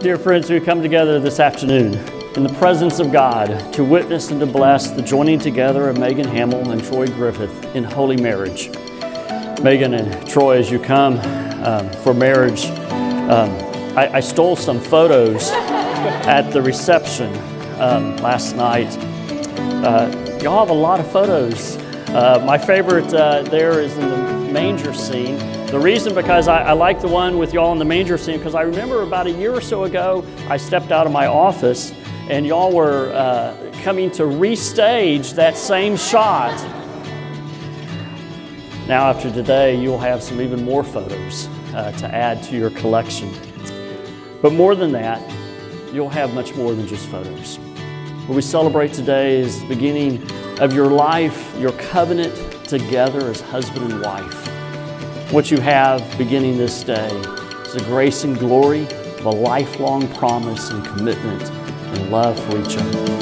Dear friends, we come together this afternoon in the presence of God to witness and to bless the joining together of Megan Hamill and Troy Griffith in holy marriage. Megan and Troy, as you come for marriage, I stole some photos at the reception last night. Y'all have a lot of photos. My favorite there is in the manger scene. The reason, because I like the one with y'all in the manger scene, because I remember about a year or so ago, I stepped out of my office and y'all were coming to restage that same shot. Now after today, you'll have some even more photos to add to your collection. But more than that, you'll have much more than just photos. What we celebrate today is the beginning of your life, your covenant together as husband and wife. What you have beginning this day is the grace and glory of a lifelong promise and commitment and love for each other.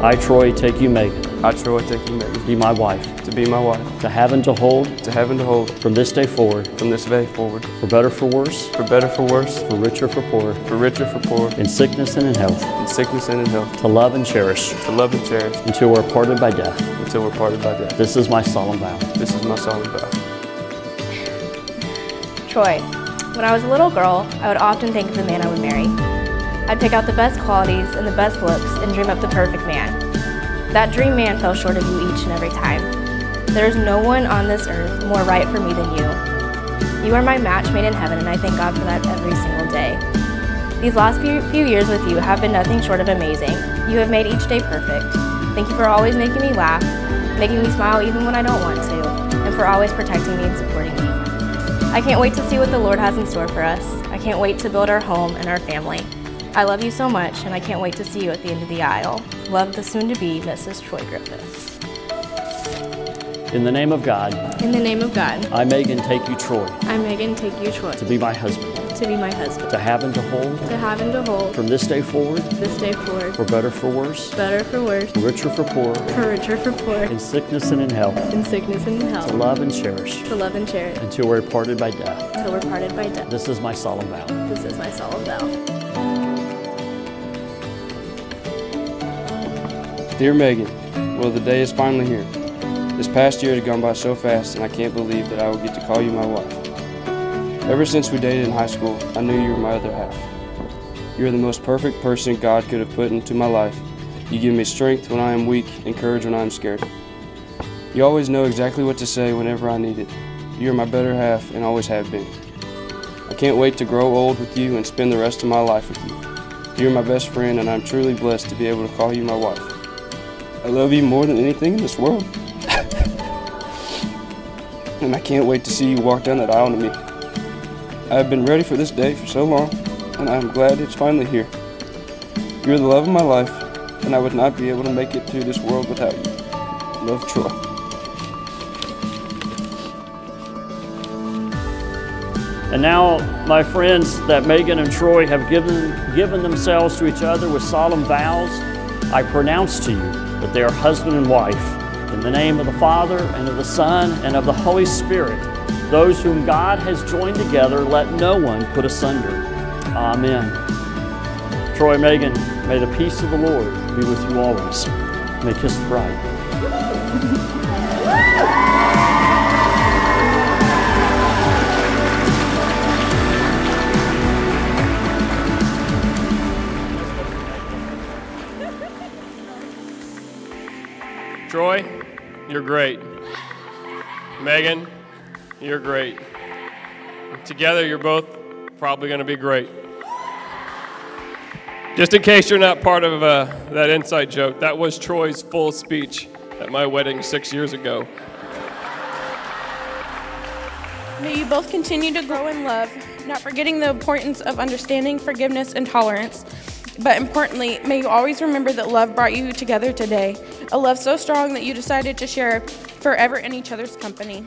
I, Troy, take you, Megan. I, Troy, take you, Megan. To be my wife. To be my wife. To have and to hold. To have and to hold. From this day forward. From this day forward. For better, for worse. For better, for worse. For richer, for poorer. For richer, for poorer. In sickness and in health. In sickness and in health. To love and cherish. To love and cherish. Until we're parted by death. Until we're parted by death. This is my solemn vow. This is my solemn vow. Troy, when I was a little girl, I would often think of the man I would marry. I'd pick out the best qualities and the best looks and dream up the perfect man. That dream man fell short of you each and every time. There is no one on this earth more right for me than you. You are my match made in heaven, and I thank God for that every single day. These last few years with you have been nothing short of amazing. You have made each day perfect. Thank you for always making me laugh, making me smile even when I don't want to, and for always protecting me and supporting me. I can't wait to see what the Lord has in store for us. I can't wait to build our home and our family. I love you so much, and I can't wait to see you at the end of the aisle. Love, the soon-to-be Mrs. Troy Griffith. In the name of God. In the name of God. I, Megan, take you, Troy. I, Megan, take you, Troy. To be my husband. To be my husband. To have and to hold. To have and to hold. From this day forward. This day forward. For better, for worse. Better, for worse. For richer, for poorer. For richer, for poorer. In sickness and in health. In sickness and in health. To love and cherish. To love and cherish. Until we're parted by death. Until we're parted by death. This is my solemn vow. This is my solemn vow. Dear Megan, well, the day is finally here. This past year has gone by so fast, and I can't believe that I will get to call you my wife. Ever since we dated in high school, I knew you were my other half. You are the most perfect person God could have put into my life. You give me strength when I am weak and courage when I am scared. You always know exactly what to say whenever I need it. You are my better half and always have been. I can't wait to grow old with you and spend the rest of my life with you. You are my best friend, and I am truly blessed to be able to call you my wife. I love you more than anything in this world. And I can't wait to see you walk down that aisle to me. I have been ready for this day for so long, and I am glad it's finally here. You're the love of my life, and I would not be able to make it through this world without you. Love, Troy. And now, my friends, that Megan and Troy have given themselves to each other with solemn vows, I pronounce to you that they are husband and wife. In the name of the Father, and of the Son, and of the Holy Spirit, those whom God has joined together, let no one put asunder. Amen. Troy and Megan, may the peace of the Lord be with you always. May kiss the bride. Troy, you're great. Megan, you're great. Together, you're both probably going to be great. Just in case you're not part of that inside joke, that was Troy's full speech at my wedding 6 years ago. May you both continue to grow in love, not forgetting the importance of understanding, forgiveness, and tolerance. But importantly, may you always remember that love brought you together today, a love so strong that you decided to share forever in each other's company.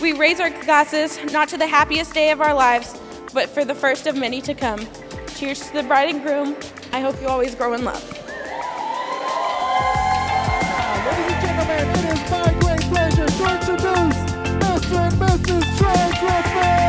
We raise our glasses, not to the happiest day of our lives, but for the first of many to come. Cheers to the bride and groom. I hope you always grow in love. Ladies and gentlemen, it is my great pleasure to introduce Mr. and Mrs. Troy Griffith.